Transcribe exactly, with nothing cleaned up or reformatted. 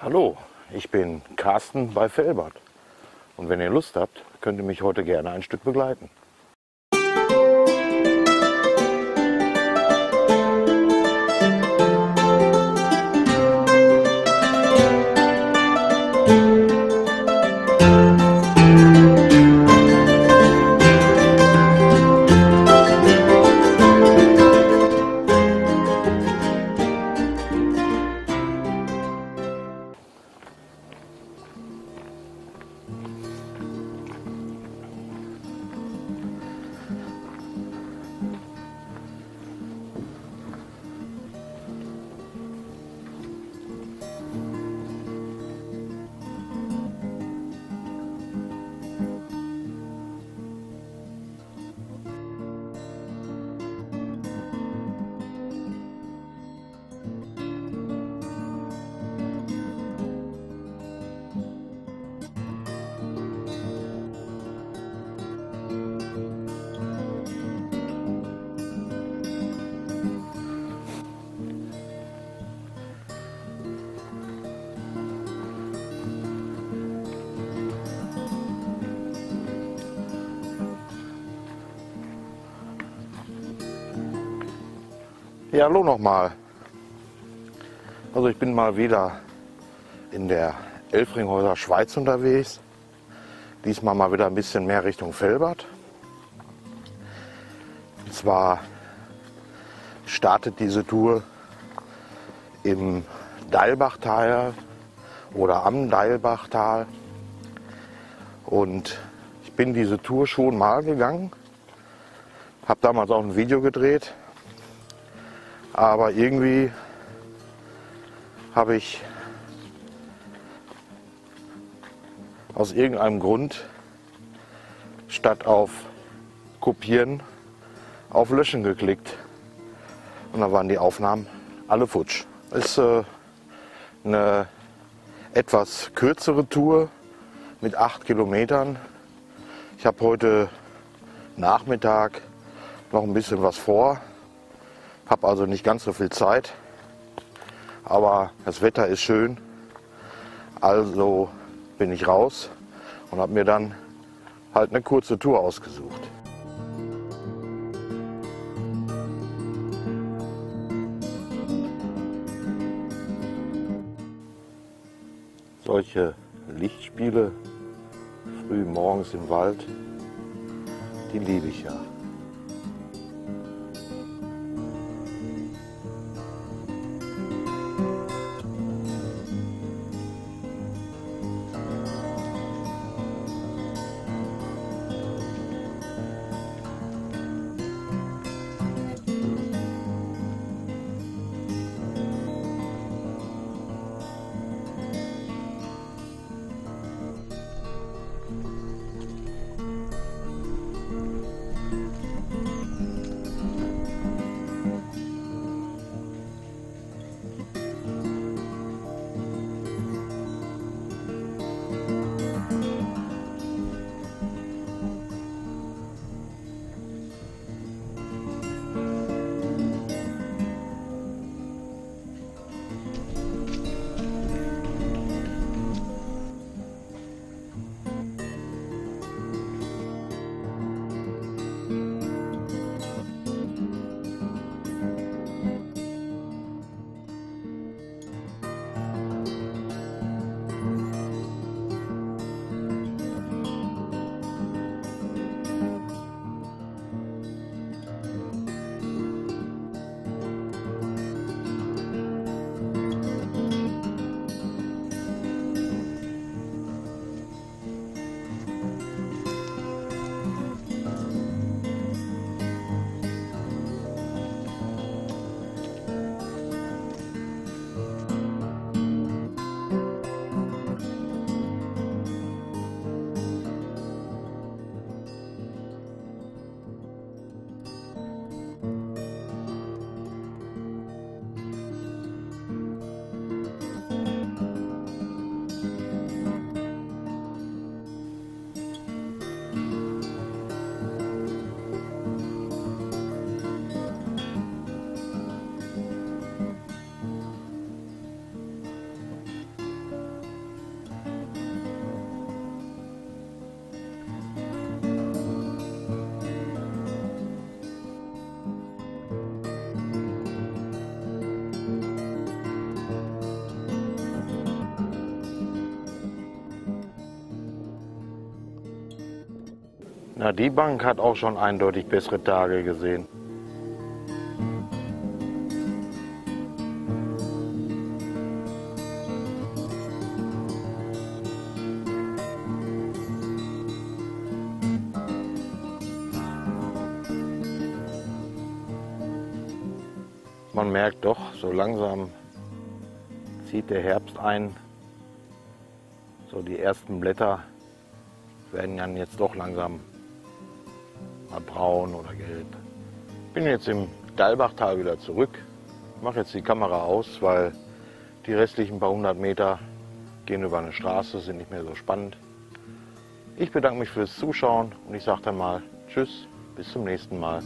Hallo, ich bin Carsten bei Velbert und wenn ihr Lust habt, könnt ihr mich heute gerne ein Stück begleiten. Ja, hallo nochmal. Also ich bin mal wieder in der Elfringhäuser Schweiz unterwegs. Diesmal mal wieder ein bisschen mehr Richtung Velbert. Und zwar startet diese Tour im Deilbachtal oder am Deilbachtal. Und ich bin diese Tour schon mal gegangen. Habe damals auch ein Video gedreht. Aber irgendwie habe ich aus irgendeinem Grund statt auf Kopieren auf Löschen geklickt. Und da waren die Aufnahmen alle futsch. Ist äh, eine etwas kürzere Tour mit acht Kilometern. Ich habe heute Nachmittag noch ein bisschen was vor. Habe also nicht ganz so viel Zeit, aber das Wetter ist schön, also bin ich raus und habe mir dann halt eine kurze Tour ausgesucht. Solche Lichtspiele früh morgens im Wald, die liebe ich ja. Na, die Bank hat auch schon eindeutig bessere Tage gesehen. Man merkt doch, so langsam zieht der Herbst ein. So die ersten Blätter werden dann jetzt doch langsam mal braun oder gelb. Ich bin jetzt im Deilbachtal wieder zurück. Ich mache jetzt die Kamera aus, weil die restlichen paar hundert Meter gehen über eine Straße, sind nicht mehr so spannend. Ich bedanke mich fürs Zuschauen und ich sage dann mal Tschüss, bis zum nächsten Mal.